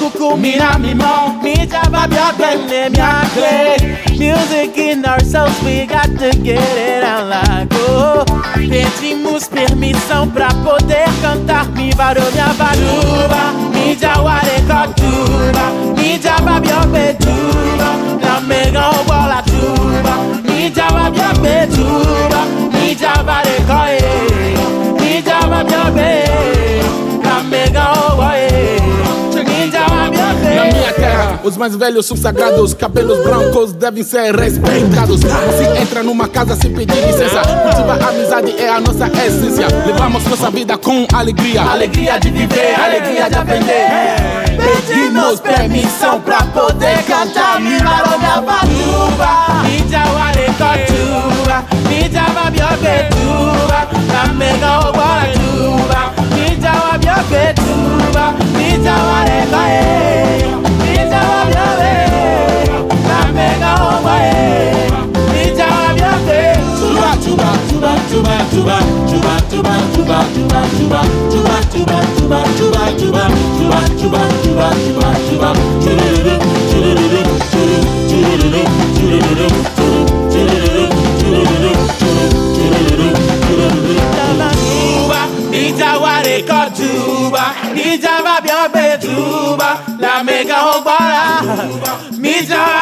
cuckoo, me na me mom, me Djuba biak bende mia clay. Music in ourselves, we got to get it out like oh. Pedimos permissão pra poder cantar mi varonha varuba, mi jaware kotuba, mi Djuba biak be Djuba, na mega bola Djuba, mi Djuba biak be Djuba, mi Djuba de koe, mi Djuba biak be, na mega bola. Os mais velhos subsagrados, cabelos brancos devem ser respeitados. Não se entra numa casa sem pedir licença. Cultiva a amizade, é a nossa essência. Levamos nossa vida com alegria, alegria de viver, alegria de aprender. Pedimos permissão pra poder cantar mi varonha varuba, mi jaware kotuba, mi Djuba biak be Djuba, na mega obola Djuba, mi Djuba biak be Djuba, mi jaware koe. Djuba, Djuba, Djuba, Djuba, Djuba, Djuba, Djuba, Djuba, Djuba, Djuba, Djuba, Djuba, Djuba, Djuba, Djuba, Djuba, Djuba, Djuba, Djuba, Djuba, Djuba, Djuba,